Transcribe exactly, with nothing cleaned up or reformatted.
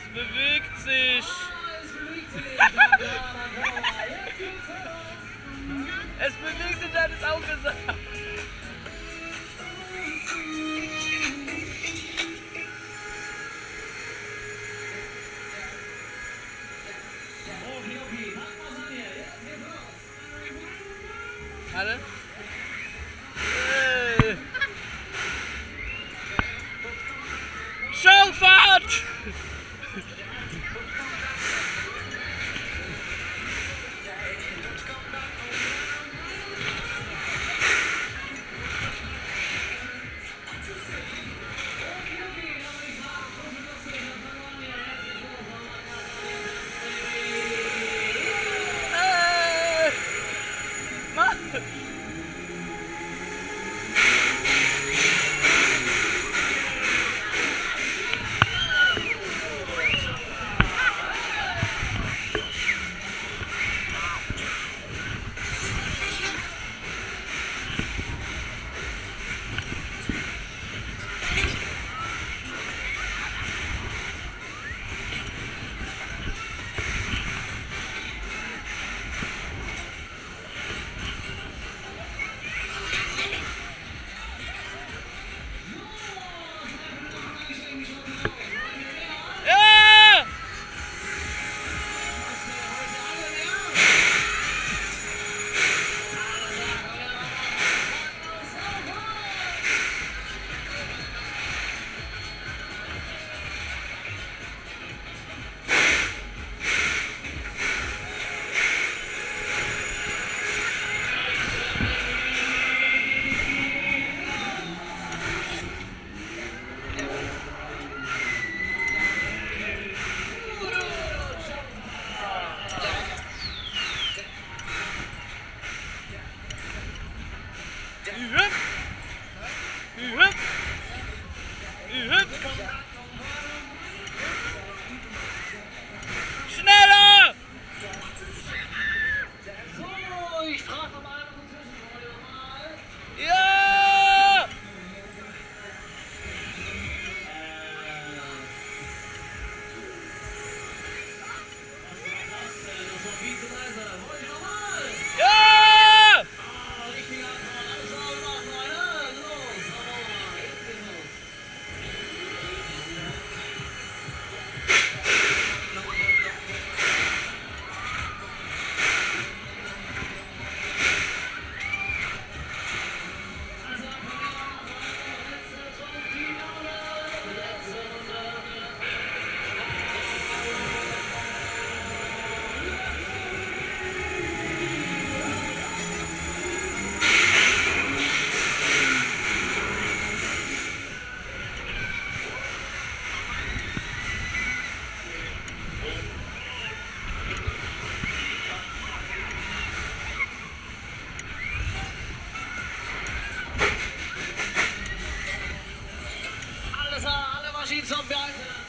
Es bewegt sich. Es bewegt sich, hat es auch gesagt. Warte. Schauffahrt! Alle Maschinen zum Berg.